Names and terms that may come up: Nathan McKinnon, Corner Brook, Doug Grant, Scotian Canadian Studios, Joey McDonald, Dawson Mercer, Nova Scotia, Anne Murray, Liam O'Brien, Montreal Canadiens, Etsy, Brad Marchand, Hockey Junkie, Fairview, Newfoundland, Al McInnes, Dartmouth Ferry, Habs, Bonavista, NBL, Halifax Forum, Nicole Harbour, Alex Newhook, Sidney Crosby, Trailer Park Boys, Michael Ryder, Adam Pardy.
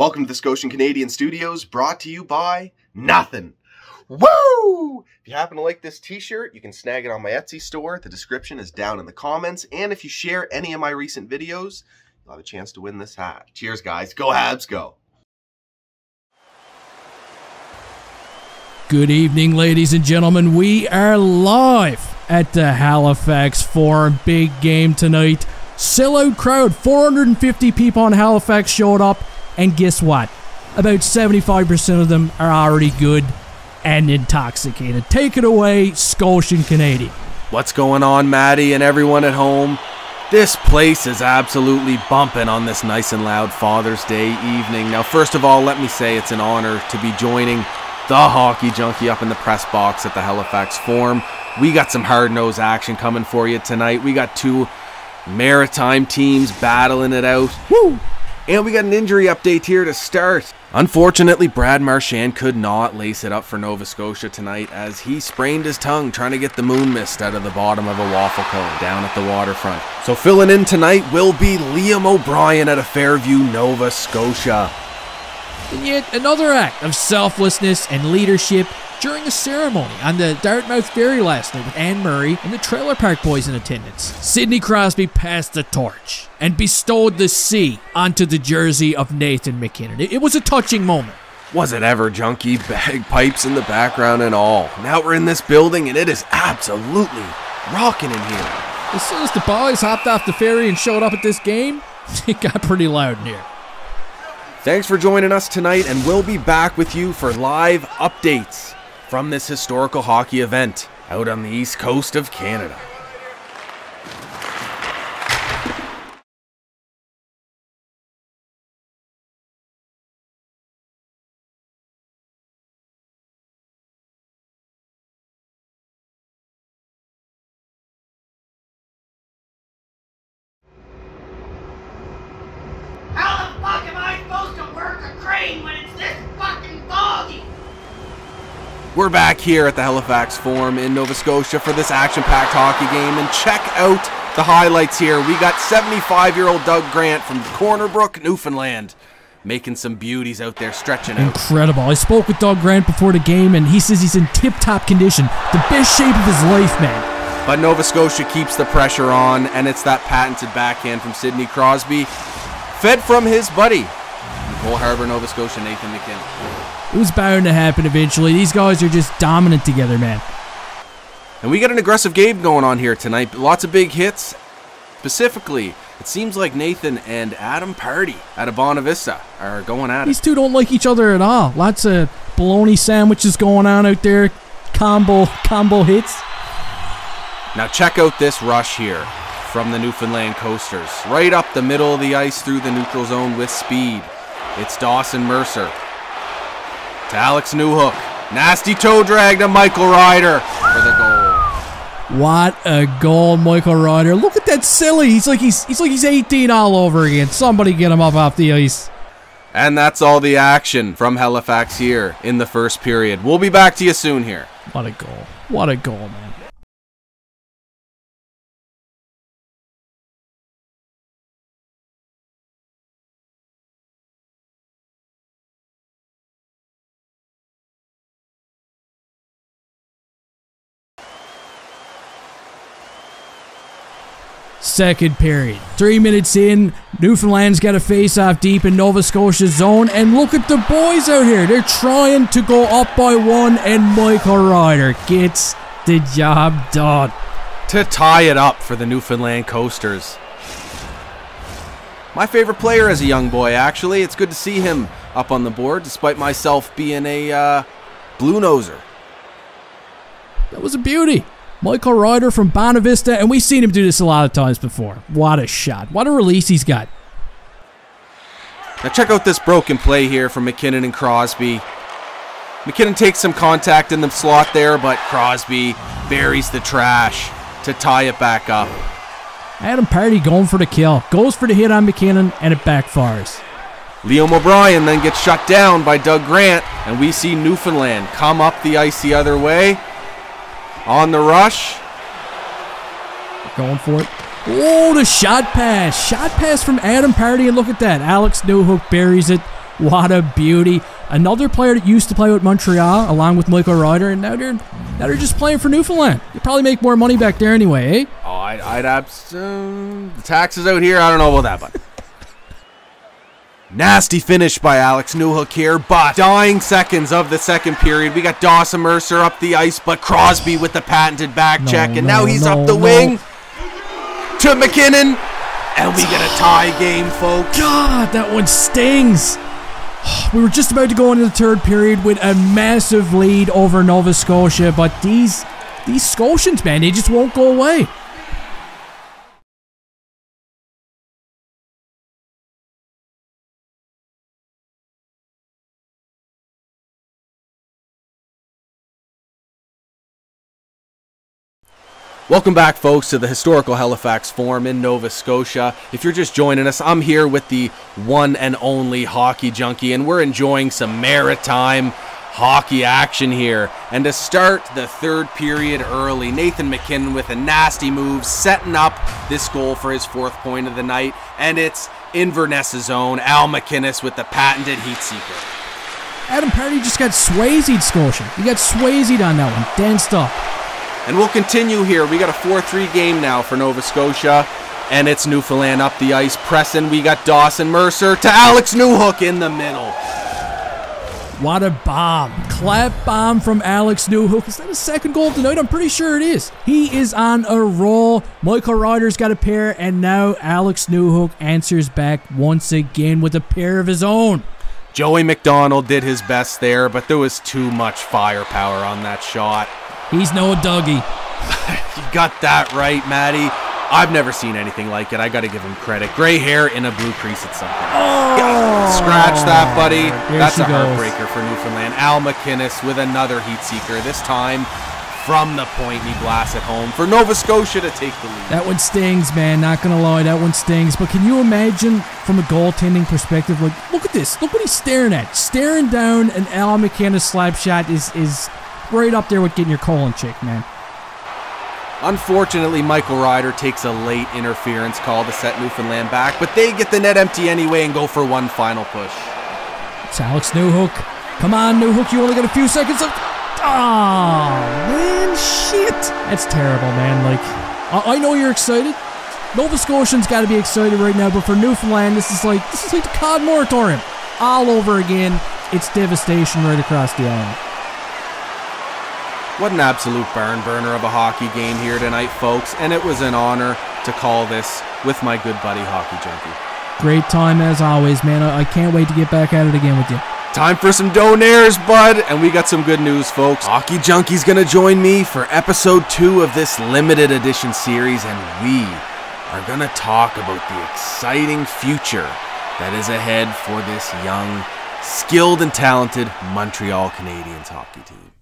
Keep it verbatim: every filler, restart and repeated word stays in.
Welcome to the Scotian Canadian Studios, brought to you by nothing. Woo! If you happen to like this t-shirt, you can snag it on my Etsy store. The description is down in the comments. And if you share any of my recent videos, you'll have a chance to win this hat. Cheers, guys. Go Habs, go. Good evening, ladies and gentlemen. We are live at the Halifax Forum. Big game tonight. Sellout crowd. four hundred fifty people on Halifax showed up. And guess what? About seventy-five percent of them are already good and intoxicated. Take it away, Scotian Canadian. What's going on, Maddie and everyone at home? This place is absolutely bumping on this nice and loud Father's Day evening. Now, first of all, let me say it's an honor to be joining the Hockey Junkie up in the press box at the Halifax Forum. We got some hard-nosed action coming for you tonight. We got two maritime teams battling it out. Woo! And we got an injury update here to start. Unfortunately, Brad Marchand could not lace it up for Nova Scotia tonight as he sprained his tongue trying to get the moon mist out of the bottom of a waffle cone down at the waterfront. So filling in tonight will be Liam O'Brien out of Fairview, Nova Scotia. And yet another act of selflessness and leadership during a ceremony on the Dartmouth Ferry last night with Anne Murray and the Trailer Park Boys in attendance. Sidney Crosby passed the torch and bestowed the C onto the jersey of Nathan McKinnon. It was a touching moment. Was it ever, Junkie? Bagpipes in the background and all. Now we're in this building and it is absolutely rocking in here. As soon as the boys hopped off the ferry and showed up at this game, it got pretty loud in here. Thanks for joining us tonight, and we'll be back with you for live updates from this historical hockey event out on the east coast of Canada. How the fuck am I supposed to work a crane when it's this fucking foggy? We're back here at the Halifax Forum in Nova Scotia for this action-packed hockey game, and check out the highlights here. We got seventy-five-year-old Doug Grant from Corner Brook, Newfoundland, making some beauties out there, stretching out. Incredible. I spoke with Doug Grant before the game, and he says he's in tip-top condition, the best shape of his life, man. But Nova Scotia keeps the pressure on, and it's that patented backhand from Sidney Crosby, fed from his buddy, Nicole Harbour, Nova Scotia, Nathan McKinnon. It was bound to happen eventually. These guys are just dominant together, man. And we got an aggressive game going on here tonight. Lots of big hits. Specifically, it seems like Nathan and Adam Pardy out of Bonavista are going at it. These two don't like each other at all. Lots of bologna sandwiches going on out there. Combo, combo hits. Now check out this rush here from the Newfoundland coasters. Right up the middle of the ice through the neutral zone with speed. It's Dawson Mercer to Alex Newhook. Nasty toe drag to Michael Ryder for the goal. What a goal, Michael Ryder. Look at that silly. He's like he's he's like he's eighteen all over again. Somebody get him up off the ice. And that's all the action from Halifax here in the first period. We'll be back to you soon here. What a goal. What a goal, man. Second period. Three minutes in, Newfoundland's got a face-off deep in Nova Scotia's zone, and look at the boys out here. They're trying to go up by one, and Michael Ryder gets the job done to tie it up for the Newfoundland coasters. My favorite player as a young boy, actually. It's good to see him up on the board, despite myself being a uh, blue-noser. That was a beauty. Michael Ryder from Bonavista, and we've seen him do this a lot of times before. What a shot. What a release he's got. Now check out this broken play here from McKinnon and Crosby. McKinnon takes some contact in the slot there, but Crosby buries the trash to tie it back up. Adam Pardy going for the kill. Goes for the hit on McKinnon, and it backfires. Liam O'Brien then gets shut down by Doug Grant, and we see Newfoundland come up the ice the other way. On the rush. Going for it. Oh, the shot pass. Shot pass from Adam Pardy, and look at that. Alex Newhook buries it, What a beauty. Another player that used to play with Montreal, along with Michael Ryder, and now they're, now they're just playing for Newfoundland. You probably make more money back there anyway, eh? Oh, I'd, I'd abs- uh, the taxes out here, I don't know about that, but... Nasty finish by Alex Newhook here, but dying seconds of the second period. We got Dawson Mercer up the ice, but Crosby with the patented back no, check, and no, now he's no, up the no. wing to McKinnon, and we get a tie game, folks. God, that one stings. We were just about to go into the third period with a massive lead over Nova Scotia, but these, these Scotians, man, they just won't go away. Welcome back, folks, to the historical Halifax Forum in Nova Scotia. If you're just joining us, I'm here with the one and only Hockey Junkie, and we're enjoying some maritime hockey action here. And to start the third period early, Nathan McKinnon with a nasty move, setting up this goal for his fourth point of the night, and it's Inverness's own Al McInnes with the patented heat seeker. Adam Pardy just got Swayze'd, Scotian. He got Swayze'd on that one. Danced up. And we'll continue here. We got a four three game now for Nova Scotia. And it's Newfoundland up the ice pressing. We got Dawson Mercer to Alex Newhook in the middle. What a bomb. Clap bomb from Alex Newhook. Is that his second goal of the night? I'm pretty sure it is. He is on a roll. Michael Ryder's got a pair. And now Alex Newhook answers back once again with a pair of his own. Joey McDonald did his best there, but there was too much firepower on that shot. He's no Dougie. You got that right, Matty. I've never seen anything like it. I got to give him credit. Gray hair in a blue crease at something. Oh! Yeah. Scratch that, buddy. There That's a heartbreaker goes. for Newfoundland. Al McInnes with another heat seeker. This time from the point, he blasts it home for Nova Scotia to take the lead. That one stings, man. Not going to lie. That one stings. But can you imagine from a goaltending perspective? Like, look at this. Look what he's staring at. Staring down an Al McInnes slap shot is... is right up there with getting your colon checked, man. Unfortunately, Michael Ryder takes a late interference call to set Newfoundland back, but they get the net empty anyway and go for one final push. It's Alex Newhook. Come on, Newhook, you only got a few seconds left. Oh, man, shit. That's terrible, man. Like, I, I know you're excited. Nova Scotians got to be excited right now, but for Newfoundland, this is like this is like the C O D moratorium all over again. It's devastation right across the island. What an absolute barn burner of a hockey game here tonight, folks, and it was an honor to call this with my good buddy Hockey Junkie. Great time as always, man. I can't wait to get back at it again with you. Time for some donaires, bud, and we got some good news, folks. Hockey Junkie's going to join me for episode two of this limited edition series, and we are going to talk about the exciting future that is ahead for this young, skilled, and talented Montreal Canadiens hockey team.